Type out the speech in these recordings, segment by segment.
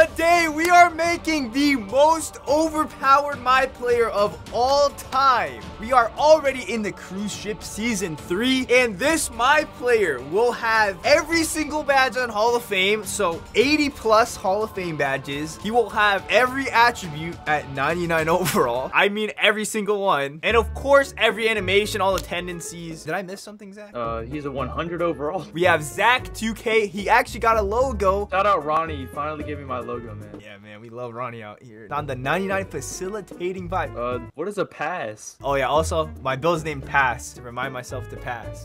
Today we are making the most overpowered MyPlayer of all time. We are already in the cruise ship season 3, and this MyPlayer will have every single badge on Hall of Fame, so 80 plus Hall of Fame badges. He will have every attribute at 99 overall. I mean every single one. And of course every animation, all the tendencies. Did I miss something, Zach? He's a 100 overall. We have Zach 2K. He actually got a logo. Shout out Ronnie, he finally gave me my logo, man. Yeah, man, we love Ronnie out here. On the 99 facilitating vibe. What is a pass? Oh yeah, also my bill's named Pass to remind myself to pass.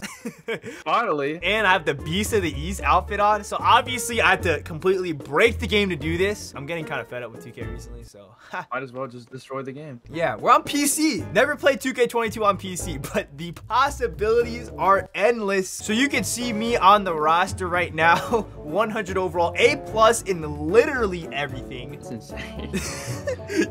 Finally. And I have the Beast of the East outfit on, so obviously I have to completely break the game to do this. I'm getting kind of fed up with 2K recently, so might as well just destroy the game. Yeah, we're on PC. Never played 2K22 on PC, but the possibilities are endless. So you can see me on the roster right now, 100 overall, A+ in literally everything. It's insane.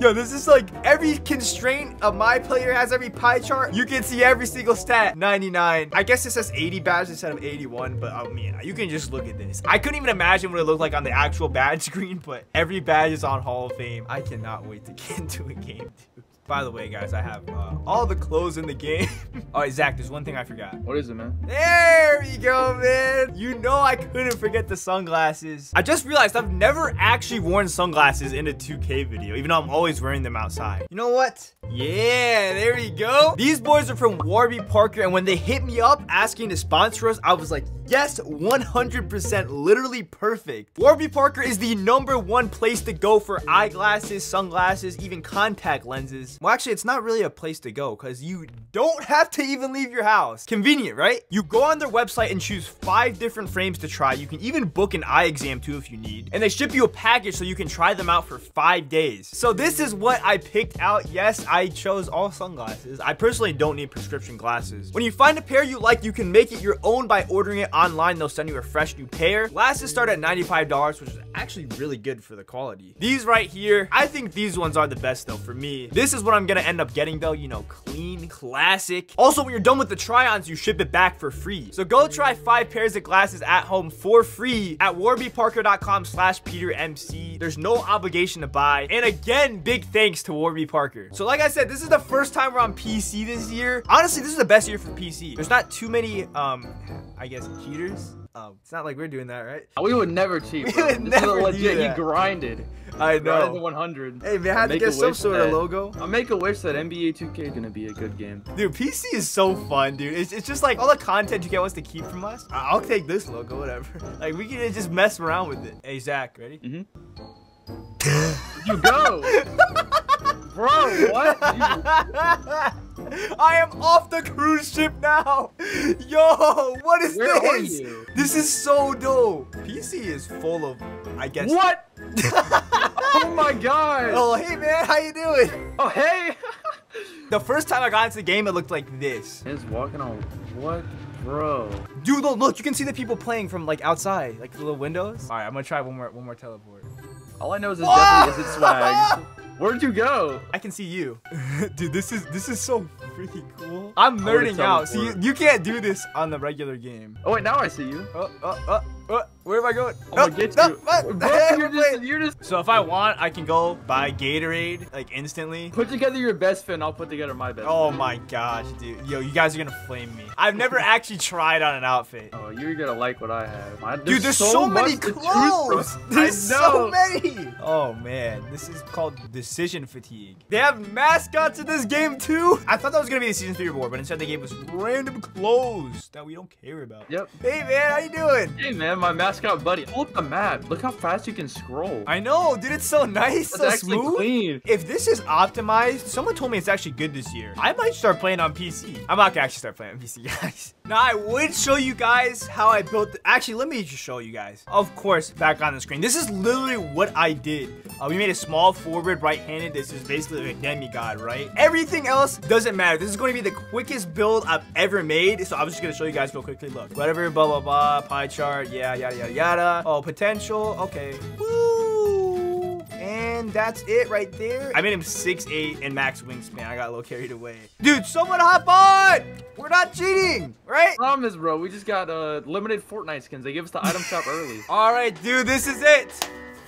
Yo, this is like every constraint of MyPlayer has, every pie chart. You can see every single stat. 99. I guess it says 80 badges instead of 81, but I mean, you can just look at this. I couldn't even imagine what it looked like on the actual badge screen, but every badge is on Hall of Fame. I cannot wait to get into a game, dude. By the way, guys, I have all the clothes in the game. All right, Zach, there's one thing I forgot. What is it, man? There we go, man. You know I couldn't forget the sunglasses. I just realized I've never actually worn sunglasses in a 2K video, even though I'm always wearing them outside. You know what? Yeah, there we go. These boys are from Warby Parker, and when they hit me up asking to sponsor us, I was like, yes, 100%, literally perfect. Warby Parker is the #1 place to go for eyeglasses, sunglasses, even contact lenses. Well, actually, it's not really a place to go because you don't have to even leave your house. Convenient, right? You go on their website and choose 5 different frames to try. You can even book an eye exam too if you need. And they ship you a package so you can try them out for 5 days. So this is what I picked out. Yes, I chose all sunglasses. I personally don't need prescription glasses. When you find a pair you like, you can make it your own by ordering it online. They'll send you a fresh new pair. Glasses start at $95, which is actually really good for the quality. These right here, I think these ones are the best though for me. This is what I'm gonna end up getting though, you know, clean, classic. Also, when you're done with the try-ons, you ship it back for free. So go try 5 pairs of glasses at home for free at warbyparker.com/PeterMC. There's no obligation to buy. And again, big thanks to Warby Parker. So like I said, this is the first time we're on PC this year. Honestly, this is the best year for PC. There's not too many, I guess, cheaters. It's not like we're doing that, right? We would never cheat. We would never legit, do that. You grinded. I know. 100. Hey, man, I had to get some sort of logo. I make a wish that NBA 2K is gonna be a good game. Dude, PC is so fun, dude. It's just like all the content 2K wants to keep from us. I'll take this logo, whatever. Like, we can just mess around with it. Hey, Zach, ready? You go. Bro, what? I am off the cruise ship now. Yo, what is this? Where are you? This is so dope. PC is full of, I guess. What? Oh my god. Oh, hey man, how you doing? Oh, hey. The first time I got into the game, it looked like this. It's walking on what? Bro. Dude, look, you can see the people playing from like outside, like the little windows. All right, I'm gonna try one more teleport. All I know is it definitely isn't swag. Where'd you go? I can see you. Dude, this is so freaking cool. I'm nerding out. See, you can't do this on the regular game. Oh wait, now I see you. Where am I going? I'm gonna get you. Bro, you're just... So if I want, I can go buy Gatorade, like instantly. Put together your best fit and I'll put together my best fit. My gosh, dude. Yo, you guys are gonna flame me. I've never actually tried on an outfit. Oh, you're gonna like what I have. Dude, there's so many clothes. There's so many. Oh man, this is called decision fatigue. They have mascots in this game too. I thought that was gonna be the season 3 reward, but instead they gave us random clothes that we don't care about. Yep. Hey man, how you doing? Hey man, my mascot buddy. Pull up the map. Look how fast you can scroll. I know, dude. It's so nice, so smooth. Clean. If this is optimized, someone told me it's actually good this year. I might start playing on PC. I'm not gonna actually start playing on PC, guys. Now I would show you guys how I built. Actually, let me just show you guys. Of course, back on the screen. This is literally what I did. We made a small forward right-handed. This is basically like a demigod, right? Everything else doesn't matter. This is going to be the quickest build I've ever made. So I'm just gonna show you guys real quickly. Look, whatever, blah blah blah, pie chart, yeah. Yada, yada, yada. Oh, potential. Okay. Woo! And that's it right there. I made him 6'8" and max wingspan. I got a little carried away. Dude, someone hop on! We're not cheating, right? Problem is, bro, we just got limited Fortnite skins. They gave us the item shop early. All right, dude, this is it.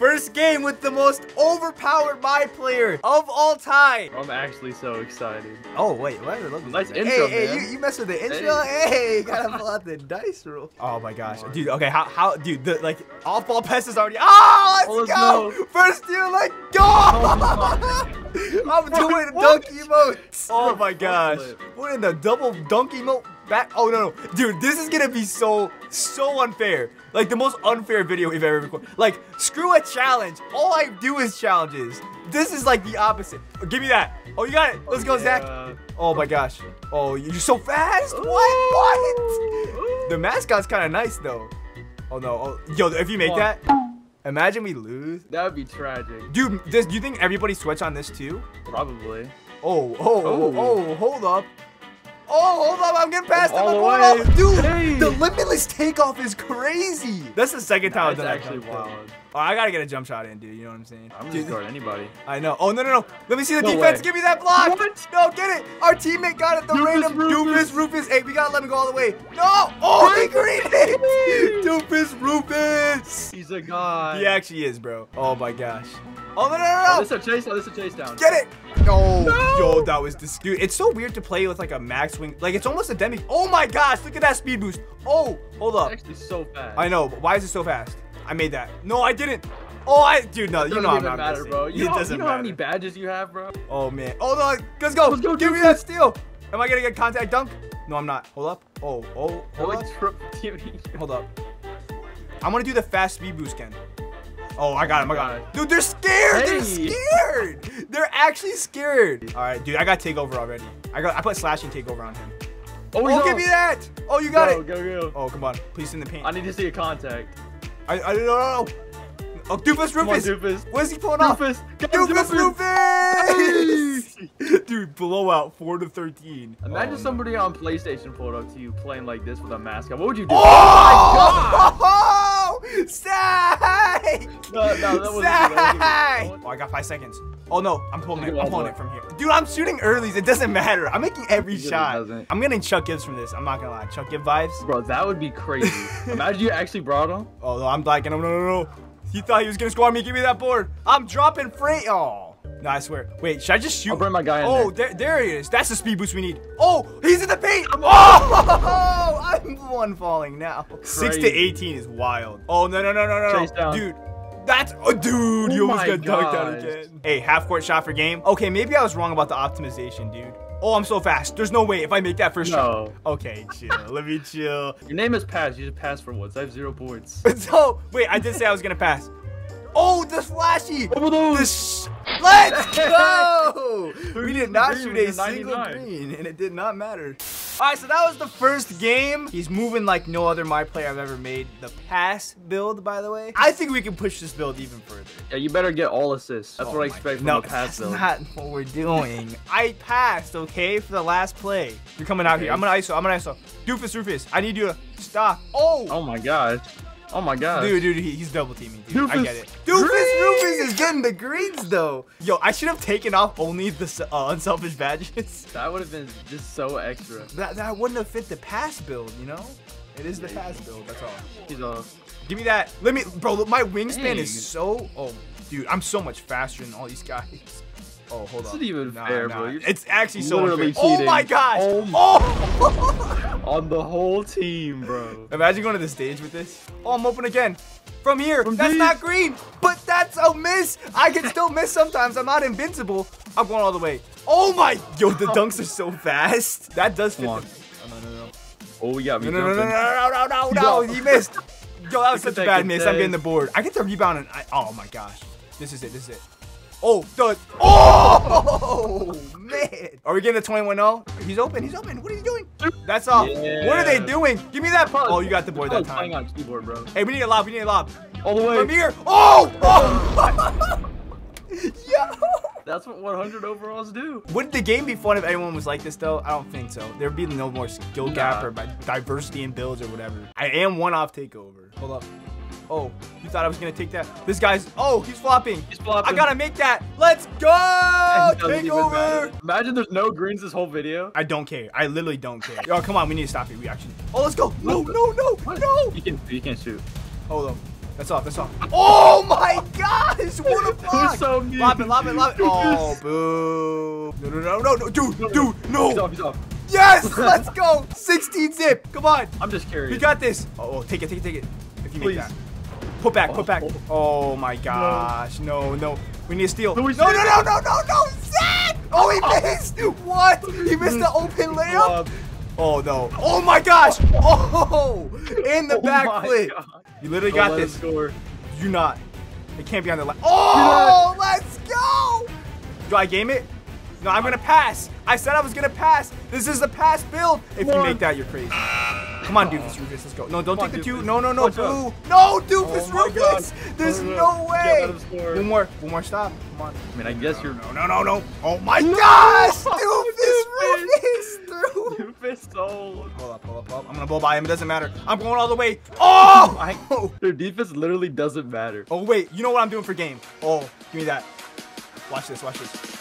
First game with the most overpowered MyPlayer of all time. I'm actually so excited. Oh, wait. Why did I love this? Nice intro, hey, man. Hey, you messed with the intro? Hey, you gotta pull out the dice roll. Oh, my gosh. Dude, okay. How dude, the, like, off-ball pass is already. Oh, let's go. No. First deal, like, go. Oh, I'm doing donkey emotes. Oh, my gosh. We're in the double donkey emote back. Oh, no, no. Dude, this is going to be so unfair. Like, the most unfair video we've ever recorded. Like, screw a challenge. All I do is challenges. This is, like, the opposite. Give me that. Oh, you got it. Let's go, Zach. Oh, my gosh. Oh, you're so fast. What? What? The mascot's kind of nice, though. Oh, no. Oh, yo, if you make that... Imagine we lose. That would be tragic. Dude, do you think everybody sweats on this too? Probably. Oh, hold up. Oh, hold up, I'm getting past him. Dude, hey. The limitless takeoff is crazy. That's the second time I've done that. That's actually wild. Oh, I gotta get a jump shot in, dude. You know what I'm saying? I'm just guarding anybody. I know. Oh, no, no, no. Let me see the defense. Give me that block. What? No, get it. Our teammate got it. The random Doofus Rufus. Hey, we gotta let him go all the way. No. Oh, he greened it. Doofus Rufus. He's a god. He actually is, bro. Oh, my gosh. Oh, no, no, no, no. Oh, this is a chase. Oh, this is a chase down. Get it. Oh, no. Yo, that was disgusting. Dude, it's so weird to play with, like, a max wing. Like, it's almost a demi. Oh, my gosh. Look at that speed boost. Oh, hold up. It's actually so fast. I know. But why is it so fast? I made that. No, I didn't. Oh, dude, no. You know I'm not matter, bro. It doesn't matter. You know how many badges you have, bro? Oh, man. Oh, no. Let's go. Let's go. Give me that steal. Am I going to get contact dunk? No, I'm not. Hold up. Oh. Hold up. I'm going to do the fast speed boost, Ken. Oh, I got him. I got him. Dude, they're scared. Hey. They're scared. They're actually scared. All right, dude. I got takeover already. I put slashing takeover on him. Oh, no. Give me that. Oh, you got it. Go. Oh, come on. Please in the paint. I need to see a contact. I don't know. Oh, Doofus Rufus. Come on, Doofus. What is he pulling off? Doofus Rufus. Dude, blowout 4-13. Imagine somebody on PlayStation pulled up to you playing like this with a mascot. What would you do? Oh, my God. Psych. No, that wasn't good. Oh, I got 5 seconds. Oh, no. I'm pulling it from here. Dude, I'm shooting earlies. It doesn't matter. I'm making every shot. I'm getting Chuck Gibbs from this. I'm not going to lie. Chuck Gibbs vibes. Bro, that would be crazy. Imagine you actually brought him. Oh, no. I'm blacking him. No. He thought he was going to score me. Give me that board. I'm dropping freight. Oh. No, I swear. Wait, should I just shoot? I'll bring my guy in there he is. That's the speed boost we need. Oh, he's in the paint. Oh, I'm the one falling now. Crazy. 6-18 is wild. Oh, no. Chase down. Dude. That's dude, you almost got dunked out again. Hey, half court shot for game. Okay, maybe I was wrong about the optimization, dude. Oh, I'm so fast. There's no way if I make that first shot. Okay, chill. Let me chill. Your name is Pass. You just pass for once. I have 0 points. So, wait, I did say I was going to pass. Oh, the flashy. Let's go. We did not shoot a single green, and it did not matter. All right, so that was the first game. He's moving like no other MyPlayer I've ever made. The pass build, by the way. I think we can push this build even further. Yeah, you better get all assists. That's what I expect from the pass build. No, that's not what we're doing. I passed, okay, for the last play. You're coming out here. I'm going to ISO. Doofus Rufus, I need you to stop. Oh, my God. Oh my God. Dude, he's double teaming. Dude, I get it. Doofus Rufus is getting the greens though. Yo, I should have taken off only the unselfish badges. That would have been just so extra. That wouldn't have fit the pass build, you know? It is the pass build, that's all. He's off. Give me that. Let me, bro, look, my wingspan is so, dude, I'm so much faster than all these guys. Oh, hold on. This isn't even fair, bro. It's actually so unfair. Oh my gosh. Oh. On the whole team, bro. Imagine going to the stage with this. Oh, I'm open again. From here. That's not green, but that's a miss. I can still miss sometimes. I'm not invincible. I'm going all the way. Oh, my. Yo, the dunks are so fast. That does fit. Oh, no. Oh, you got me. No. He missed. Yo, that was such a bad miss. I'm getting the board. I get the rebound. And oh, my gosh. This is it. Oh, man. Are we getting a 21-0? He's open. What are you doing? That's all. Yeah. What are they doing? Give me that. Oh, you got the board that time. Playing on keyboard, bro. Hey, we need a lob. All the way. From here. Oh! Yo! That's what 100 overalls do. Would the game be fun if everyone was like this, though? I don't think so. There'd be no more skill gap or diversity in builds or whatever. I am one-off takeover. Hold up. Oh, you thought I was going to take that. This guy's... Oh, he's flopping. I got to make that. Let's go. Take over. Imagine there's no greens this whole video. I don't care. I literally don't care. Yo, come on. We need to stop it. We actually... Oh, let's go. No. You can't shoot. Hold on. That's up, that's up. Oh my gosh, what a block! So lob it, lob it, lob it. Oh, boo. No, no, no, no, dude, dude, no. He's off, he's off. Yes, let's go. 16 zip, come on. I'm just curious. We got this. Oh, take it, take it, take it. If you make that. Put back, put back. Oh my gosh, no, no. We need to steal. No, no, no, no, no, no, Zach! Oh, he missed! What? He missed the open layup? Oh, no. Oh my gosh! Oh! In the backflip. You literally got this. Do not. It can't be on the line. Oh, let's go! Do I game it? No, I'm gonna pass. I said I was gonna pass. This is the pass build. If you make that, you're crazy. Come on, Doofus Rufus, let's go. No, don't take the two. No, no, no, blue. No, Doofus Rufus. There's no way. One more stop. Come on. I mean, I guess you're. No, no, no, no. Oh my gosh, Doofus Rufus. Doofus soul. Pull up, pull up, pull up. I'm gonna blow by him. It doesn't matter. I'm going all the way. Oh! Their defense literally doesn't matter. Oh wait, you know what I'm doing for game? Oh, give me that. Watch this. Watch this.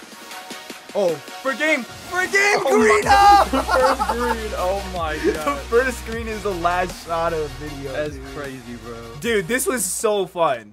Oh, for game, green up! First green, oh my god. The first green is the last shot of the video. That's crazy, bro. Dude, this was so fun.